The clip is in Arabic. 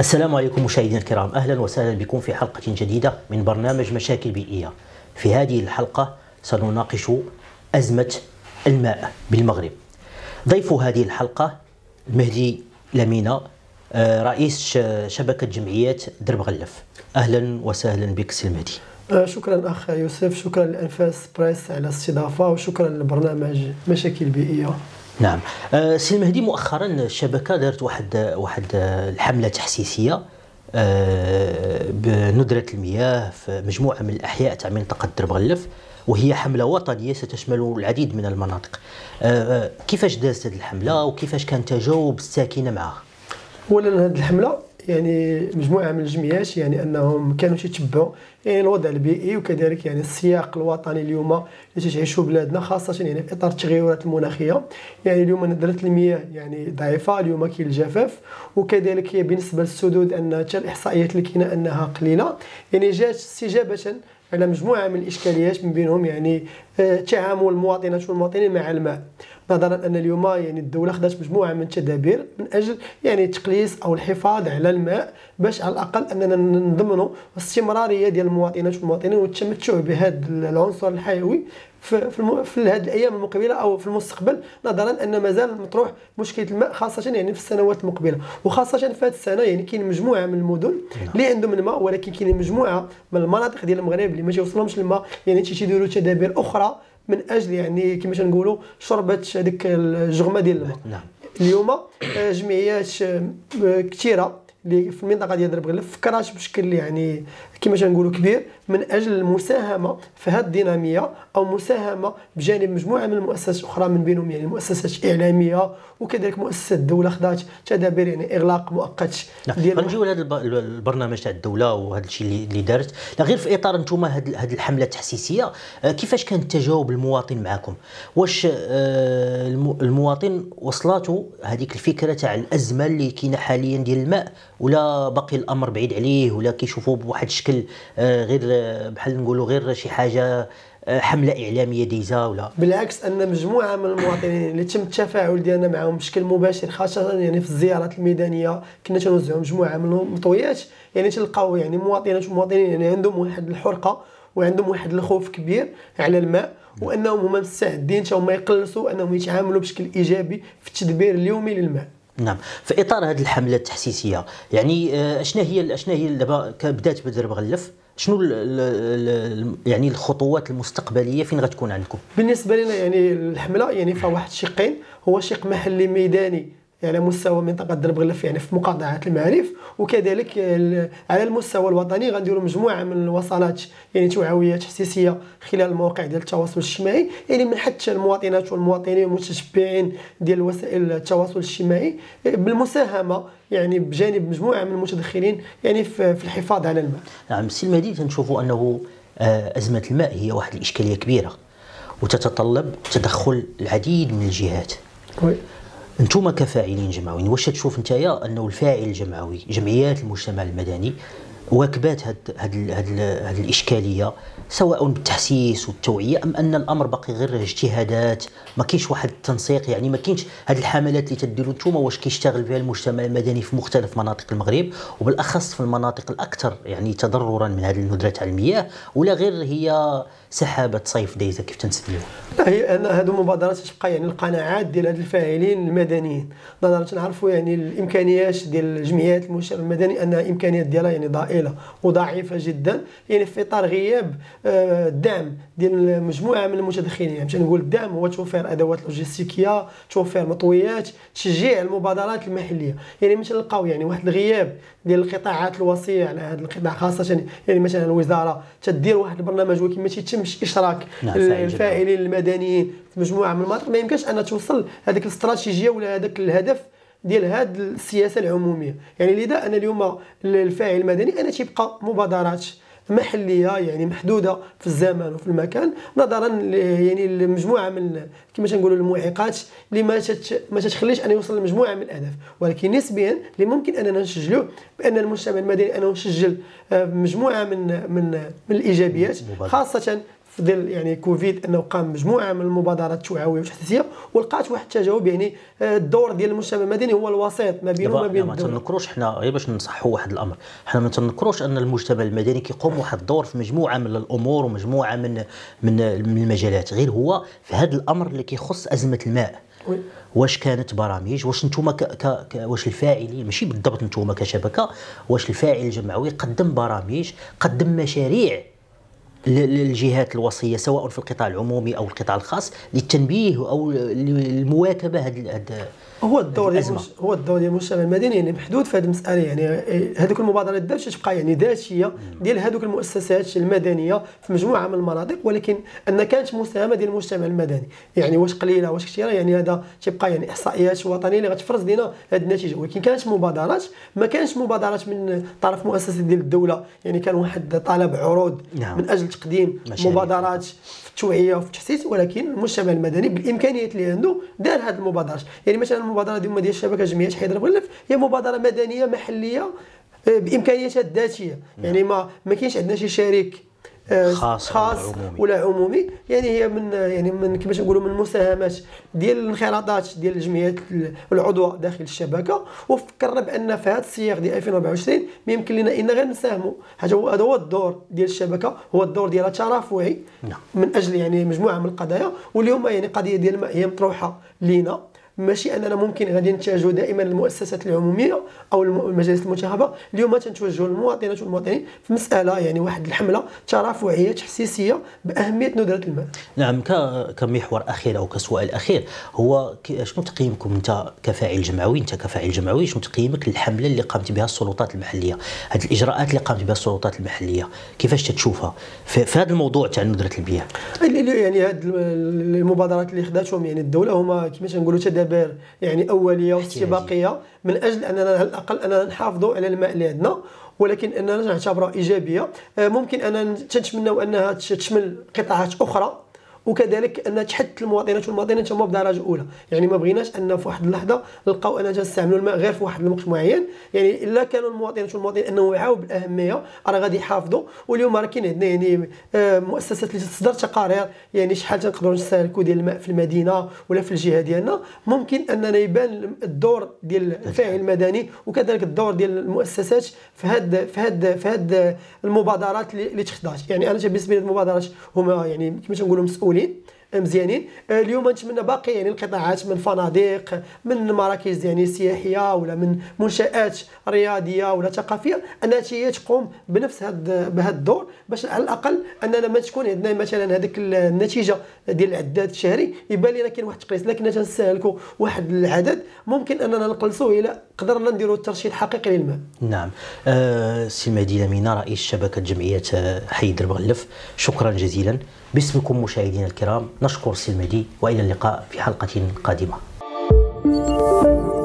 السلام عليكم مشاهدينا الكرام، أهلا وسهلا بكم في حلقة جديدة من برنامج مشاكل بيئية. في هذه الحلقة سنناقش أزمة الماء بالمغرب. ضيف هذه الحلقة مهدي لمينة، رئيس شبكة جمعيات درب غلف. أهلا وسهلا بك سي مهدي. شكرا أخ يوسف، شكرا لأنفاس بريس على الاستضافة، وشكرا لبرنامج مشاكل بيئية. نعم سي مهدي، مؤخرا الشبكة دارت واحد الحملة تحسيسية بندرة المياه في مجموعة من الأحياء تاع منطقة درب غلف، وهي حملة وطنية ستشمل العديد من المناطق. كيفاش دازت هذه الحملة وكيفاش كان تجاوب الساكنة معها؟ أولا هذه الحملة يعني مجموعة من الجمعيات يعني أنهم كانوا يتبعوا يعني الوضع البيئي، وكذلك يعني السياق الوطني اليوم اللي تعيشه بلادنا، خاصة يعني في إطار التغيرات المناخية. يعني اليوم ندرة المياه يعني ضعيفة، اليوم كاين الجفاف، وكذلك بالنسبة للسدود أن حتى الإحصائيات اللي كاينة أنها قليلة. يعني جات استجابة على مجموعة من الإشكاليات، من بينهم يعني تعامل المواطنات والمواطنين مع الماء، نظرا أن اليوم يعني الدولة خدات مجموعة من التدابير من أجل يعني تقليص أو الحفاظ على الماء، باش على الأقل أننا نضمنوا الاستمرارية ديال المواطنات والمواطنين والتمتع بهذا العنصر الحيوي في هذه الايام المقبله او في المستقبل، نظرا ان مازال مطروح مشكله الماء، خاصه يعني في السنوات المقبله، وخاصه في هذه السنه. يعني كاين مجموعه من المدن اللي عندهم الماء، ولكن كاين مجموعه من المناطق ديال المغرب اللي ما تيوصلهمش الماء، يعني تيديروا تدابير اخرى من اجل يعني كما تنقولوا شربه هذيك الجغمه ديال الماء. نعم. اليوم جمعيات كثيره اللي في المنطقه ديال درب غلف فكرات بشكل يعني كما تنقولوا كبير من اجل المساهمه في هذه الديناميه، او مساهمه بجانب مجموعه من المؤسسات الاخرى، من بينهم يعني مؤسسات اعلاميه، وكذلك مؤسسات الدوله خدات تدابير يعني اغلاق مؤقت ديال. غنجيو لهذا البرنامج تاع الدوله وهذا الشيء اللي دارت، غير في اطار انتم هذه الحمله التحسيسيه، كيفاش كان تجاوب المواطن معكم؟ واش المواطن وصلاته هذيك الفكره تاع الازمه اللي كاينه حاليا ديال الماء، ولا باقي الامر بعيد عليه، ولا كيشوفوا بواحد الشكل غير بحال نقولوا غير شي حاجه حمله اعلاميه دايزه؟ ولا بالعكس ان مجموعه من المواطنين اللي تم التفاعل ديالنا معهم بشكل مباشر، خاصه يعني في الزيارات الميدانيه كنا تنوزعوا مجموعه من المطويات. يعني تلقاو يعني مواطنات ومواطنين يعني عندهم واحد الحرقه وعندهم واحد الخوف كبير على الماء، وانهم هما مستعدين حتى هما يقلصوا انهم يتعاملوا بشكل ايجابي في التدبير اليومي للماء. نعم. في اطار هذه الحمله التحسيسيه، يعني اشنا هي دابا بدات بدرب غلف، شنو يعني الخطوات المستقبليه فين غتكون عندكم؟ بالنسبه لنا يعني الحمله يعني فيها واحد الشقين، هو شق محلي ميداني على مستوى منطقه درب غلف يعني في مقاطعه المعارف، وكذلك على المستوى الوطني غنديروا مجموعه من الوصلات يعني توعويه تحسيسيه خلال المواقع ديال التواصل الاجتماعي، يعني من حتى المواطنات والمواطنين والمتشبعين ديال وسائل التواصل الاجتماعي بالمساهمه يعني بجانب مجموعه من المتدخلين يعني في الحفاظ على الماء. نعم سي مهدي، تنشوفوا انه ازمه الماء هي واحد الاشكاليه كبيره وتتطلب تدخل العديد من الجهات. وي. انتم كفاعلين جمعويين، واش تشوف نتايا انه الفاعل الجمعوي جمعيات المجتمع المدني واكبات هاد الاشكاليه، سواء بالتحسيس والتوعيه، ام ان الامر باقي غير اجتهادات، ما كاينش واحد التنسيق؟ يعني ما كاينش هاد الحملات اللي تديروا نتوما، واش كيشتغل فيها المجتمع المدني في مختلف مناطق المغرب، وبالاخص في المناطق الاكثر يعني تضررا من هاد الندره تاع المياه، ولا غير هي سحابه صيف دايزه كيف تنسميوها؟ هي ان هادو مبادرات تبقى يعني القناعات ديال هاد الفاعلين المدنيين، نظرا تنعرفوا يعني الامكانيات ديال جمعيات المجتمع المدني انها امكانيات ديالها يعني ضئيله وضعيفه جدا، يعني في اطار غياب الدعم ديال مجموعه من المتدخلين. يعني تنقول الدعم هو توفير ادوات لوجستيكيه، توفير مطويات، تشجيع المبادرات المحليه. يعني ملي تلقاو يعني واحد الغياب ديال القطاعات الوصيه على هذا القطاع، خاصه يعني مثلا الوزاره تدير واحد البرنامج ولكن ما تيتمش اشراك الفاعلين المدنيين في مجموعه من المناطق، ما يمكنش ان توصل هذيك الاستراتيجيه ولا هذاك الهدف ديال هذه السياسه العموميه. يعني لذا ان اليوم الفاعل المدني انا تيبقى مبادرات محليه يعني محدوده في الزمان وفي المكان، نظرا يعني لمجموعه من كما تنقولوا المعيقات اللي ما تتخليش ان يوصل لمجموعه من الاهداف. ولكن نسبيا اللي ممكن اننا نسجلوه بان المجتمع المدني انه سجل مجموعه من الايجابيات، خاصه في ظل يعني كوفيد انه قام مجموعه من المبادرات التوعويه والتحسيسيه، ولقات واحد التجاوب، يعني الدور ديال المجتمع المدني هو الوسيط ما بينه وما بين الدول. ما تنكروش حنا غير باش نصحوا واحد الامر، حنا ما تنكروش ان المجتمع المدني كيقوم واحد الدور في مجموعه من الامور ومجموعه من المجالات، غير هو في هذا الامر اللي كيخص ازمه الماء. واش كانت برامج، واش نتوما واش الفاعلين، ماشي بالضبط نتوما كشبكه، واش الفاعل الجمعوي قدم برامج، قدم مشاريع للجهات الوصيه سواء في القطاع العمومي او القطاع الخاص للتنبيه او للمواكبه هذا هو الدور ديال المجتمع المدني يعني محدود في هذه المساله. يعني هذوك المبادرات دابا تبقى يعني ذاتيه ديال هذوك المؤسسات المدنيه في مجموعه من المناطق، ولكن ان كانت مساهمه ديال المجتمع المدني يعني واش قليله واش كثيره، يعني هذا تبقى يعني احصائيات وطنيه اللي غتفرز لنا هذه النتيجه. ولكن كانت مبادرات، ما كانش مبادرات من طرف مؤسسه ديال الدوله، يعني كان واحد طلب عروض من اجل تقديم مبادرات في التوعيه وفي التحسيس، ولكن المجتمع المدني بالامكانيات اللي عنده دار هذه المبادرات. يعني مثلا المبادره ديال الشبكه جمعيه حي درب غلف هي مبادره مدنيه محليه بامكانياتها الذاتيه، يعني ما كاينش عندنا شي شريك خاص ولا عمومي، يعني هي من كما تنقولوا من المساهمات ديال الانخراطات ديال الجمعيات العضوى داخل الشبكه. وفكرنا بان في هذا السياق ديال 2024 ما يمكن لنا ان غير نساهموا، حيت هذا هو الدور ديال الشبكه، هو الدور ديالها الترافعي من اجل يعني مجموعه من القضايا. واليوم يعني قضيه ديال الماء هي مطروحه لينا، ماشي اننا ممكن غادي نتجهوا دائما للمؤسسات العموميه او المجالس المنتخبه. اليوم تنتوجهوا للمواطنات والمواطنين في مساله يعني واحد الحمله ترافعيه تحسيسيه باهميه ندره الماء. نعم، كمحور اخير او كسؤال اخير، هو شنو تقييمكم انت كفاعل جمعوي، شنو تقييمك للحمله اللي قامت بها السلطات المحليه، هذه الاجراءات اللي قامت بها السلطات المحليه كيفاش تتشوفها في هذا الموضوع تاع ندره البيئه؟ يعني هذه المبادرات اللي خداتهم يعني الدوله هما كما تنقولوا يعني اوليه واستباقيه من اجل اننا على الاقل اننا نحافظوا على الماء اللي عندنا، ولكن اننا نعتبرها ايجابيه. ممكن اننا تنتمناو انها تشمل قطاعات اخرى، وكذلك ان تحت المواطنات والمواطنين تما بدرجه اولى. يعني ما بغيناش ان في واحد اللحظه نلقاو اننا تنستعملوا الماء غير في واحد الوقت معين، يعني الا كانوا المواطنات والمواطنين انهم وعاو بالاهميه راه غادي يحافظوا. واليوم راه كاين عندنا يعني مؤسسات اللي تصدر تقارير يعني شحال تنقدروا نستهلكوا ديال الماء في المدينه ولا في الجهه ديالنا. ممكن اننا يبان الدور ديال الفاعل المدني وكذلك الدور ديال المؤسسات في هاد المبادرات اللي تخدعش. يعني انا بالنسبه لي المبادرات هما يعني كما تنقولوا مسؤولين مزيانين. اليوم نتمنى باقي يعني القطاعات من فنادق، من مراكز يعني سياحيه، ولا من منشات رياضيه ولا ثقافيه، انها هي تقوم بنفس بهذا الدور، باش على الاقل اننا ما تكون عندنا مثلا هذيك النتيجه ديال العداد الشهري يبان لنا كاين واحد التقليص، لكن تنستهلكوا واحد العدد ممكن اننا نقلصوه الى قدرنا نديروا الترشيد الحقيقي للماء. نعم، سي مهدي لمينة رئيس شبكه جمعيه حي درب غلف، شكرا جزيلا. باسمكم مشاهدينا الكرام نشكر سي مهدي، والى اللقاء في حلقه قادمه.